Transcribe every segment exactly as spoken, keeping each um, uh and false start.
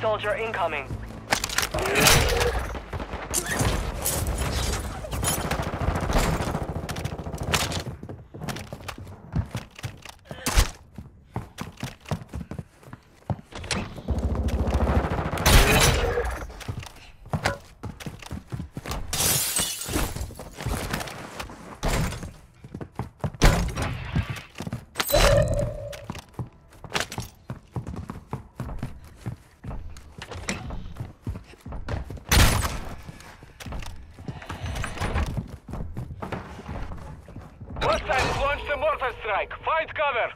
soldier incoming. Hostiles launched a mortar strike. Find cover!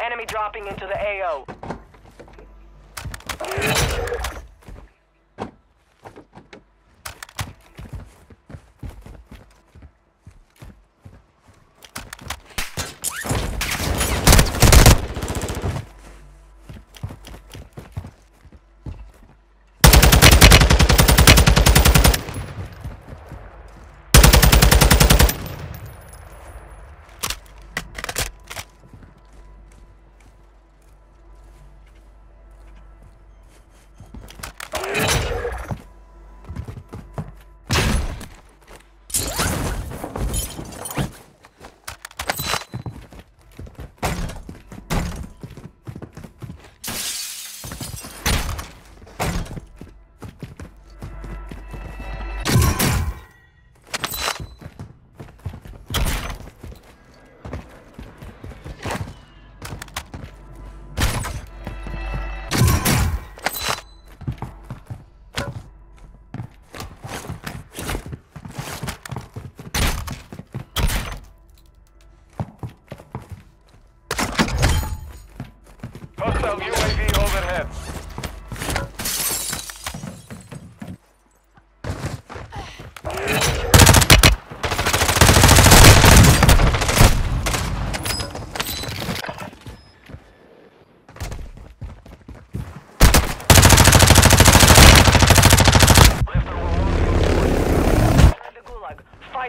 Enemy dropping into the A O.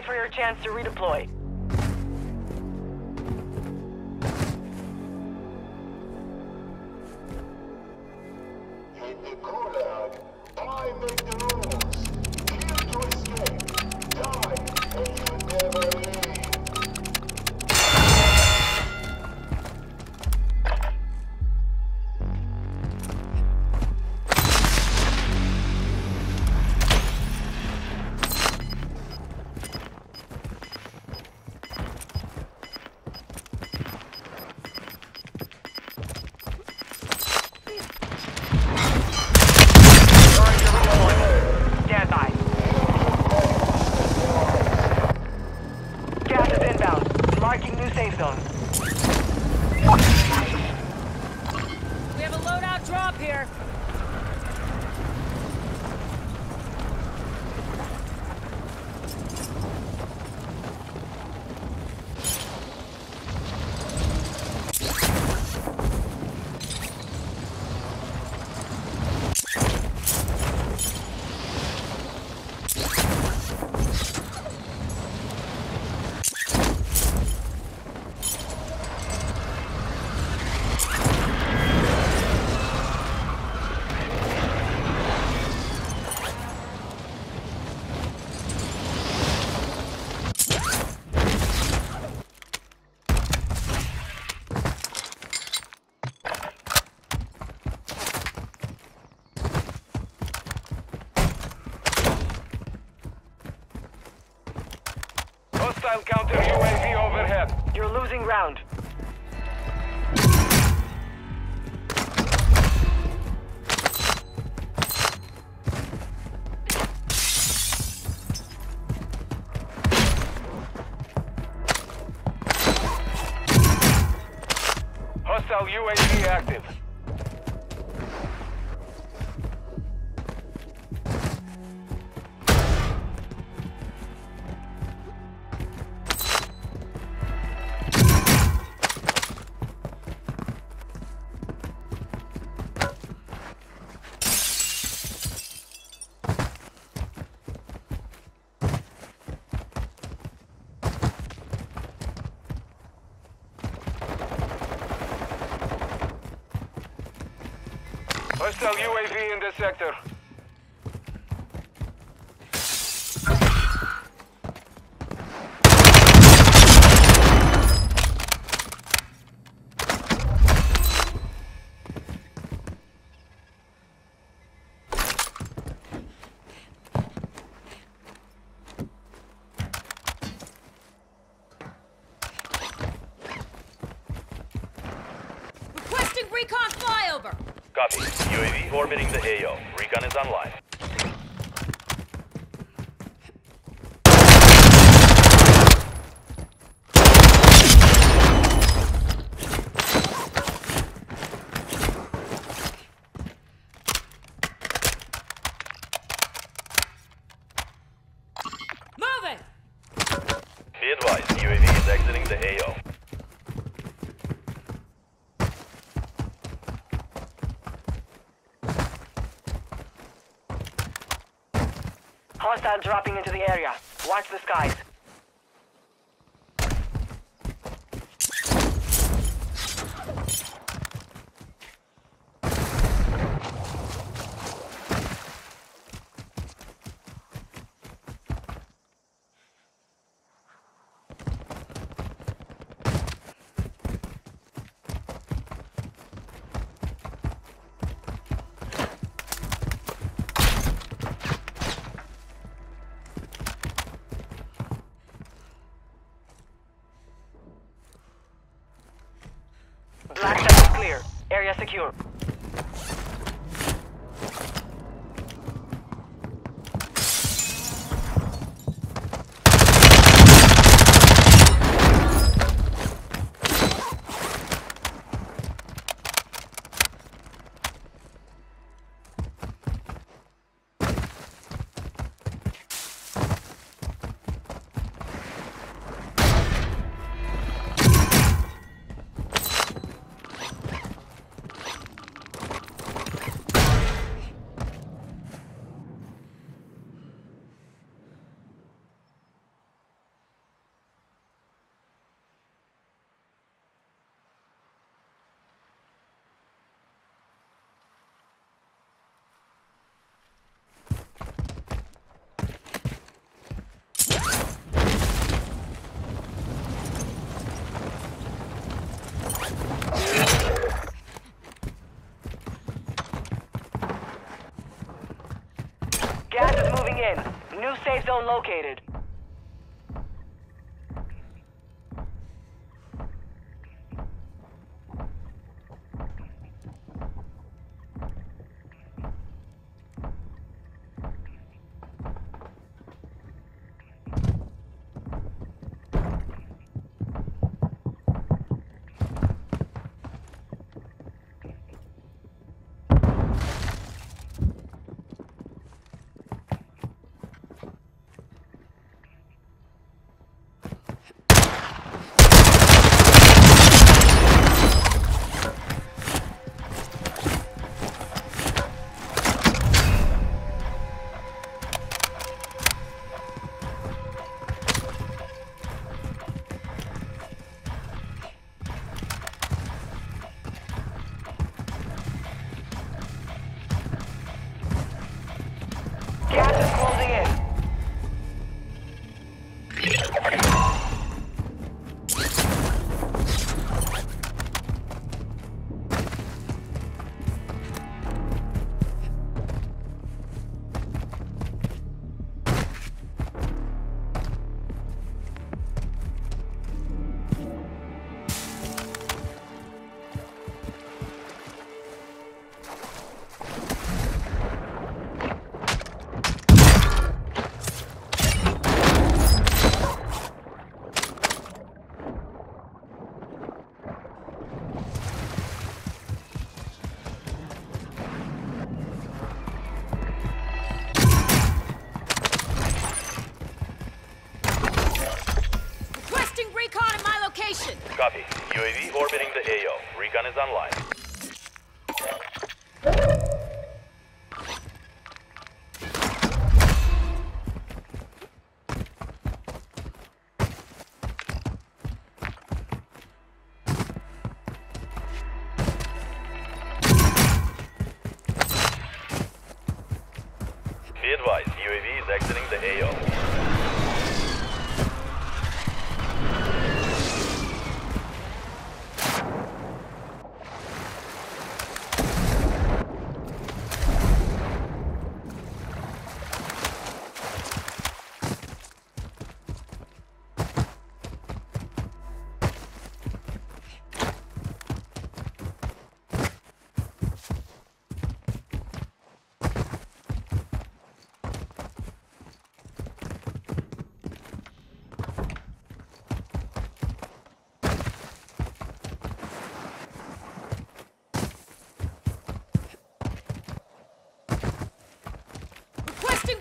For your chance to redeploy. In the Gulag, I make the rules. Kill to escape, die, and you never Hostile counter U A V overhead. You're losing ground. Hostile U A V active. Hostile U A V in this sector. Requesting recon flyover. Copy. U A V orbiting the A O. Recon is online. Moving! Be advised, U A V is exiting the A O. Hostile dropping into the area. Watch the skies. Area secure. Gas is moving in. New safe zone located. U A V orbiting the A O. Recon is online. Be advised, U A V is exiting the A O.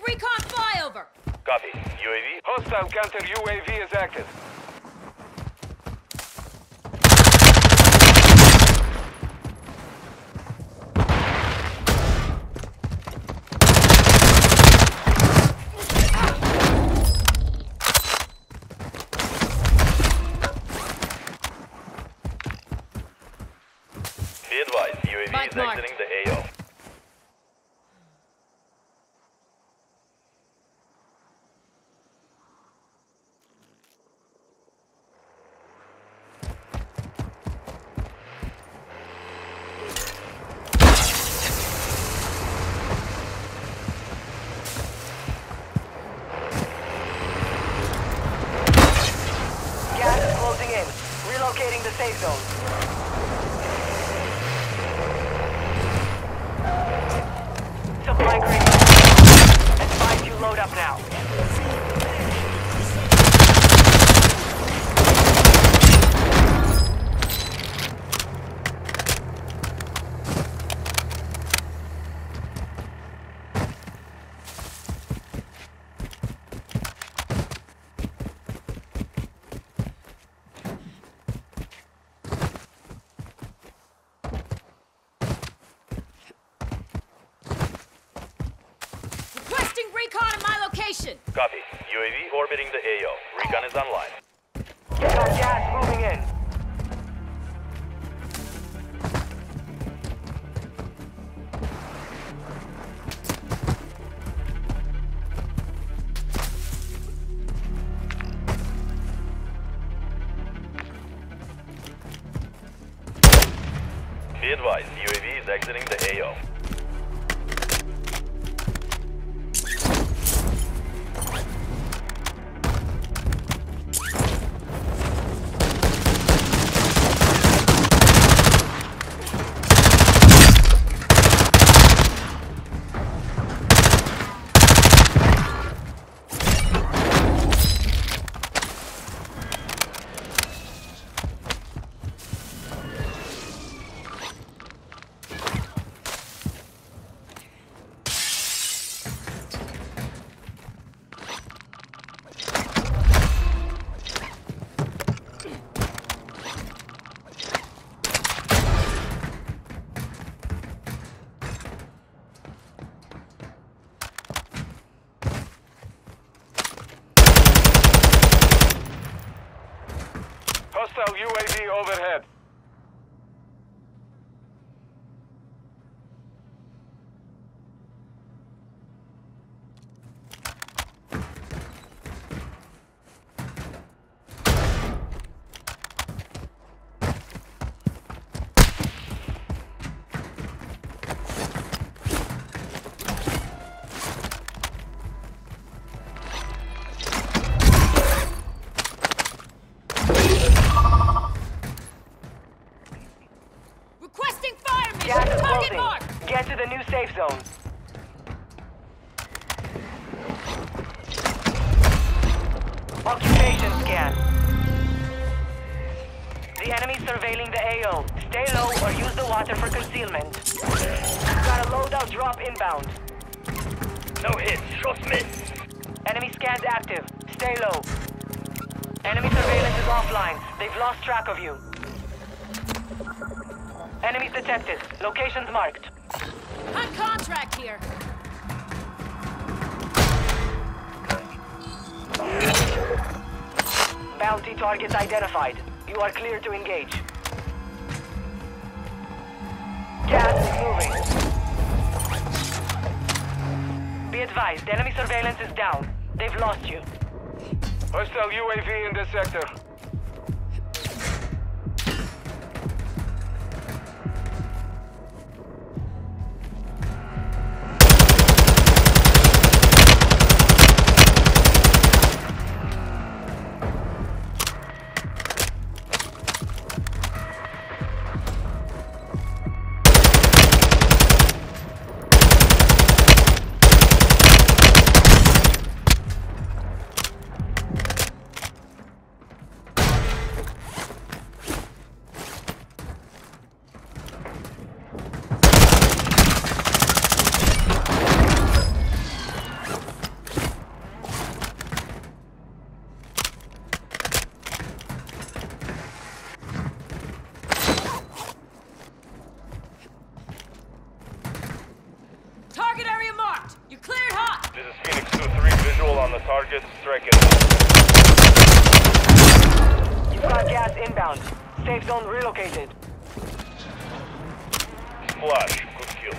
Recon flyover. Copy. U A V. Hostile counter U A V is active. Be advised, U A V Mike is marked. Exiting the A O. Relocating the safe zone. Supply crate. Advise you load up now. Recon at my location. Copy. U A V orbiting the A O. Recon is online. Got gas moving in. Be advised, U A V is exiting the A O. Hostile U A V overhead. Get to the new safe zone. Occupation scan. The enemy surveilling the A O. Stay low or use the water for concealment. Got a loadout drop inbound. No hit. Shots missed. Enemy scans active. Stay low. Enemy surveillance is offline. They've lost track of you. Enemies detected. Locations marked. On contract here. Bounty targets identified. You are clear to engage. Gas is moving. Be advised, enemy surveillance is down. They've lost you. Hostile U A V in this sector. Target stricken. You've got gas inbound. Safe zone relocated. Splash. Good kill.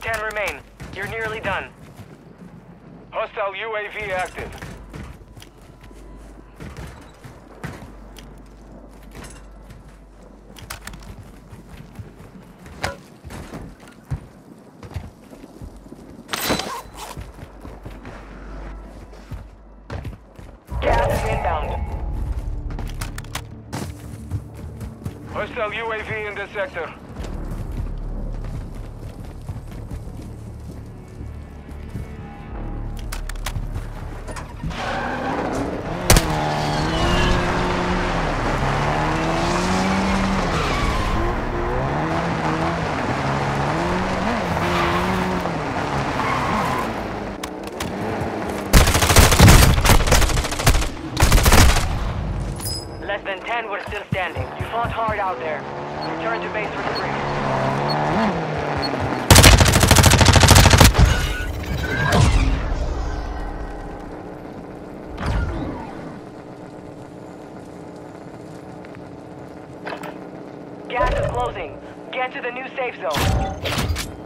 Ten remain. You're nearly done. Hostile U A V active. Hostile U A V in this sector. Less than ten were still standing. You fought hard out there. Return to base for debriefing. Gas is closing. Get to the new safe zone.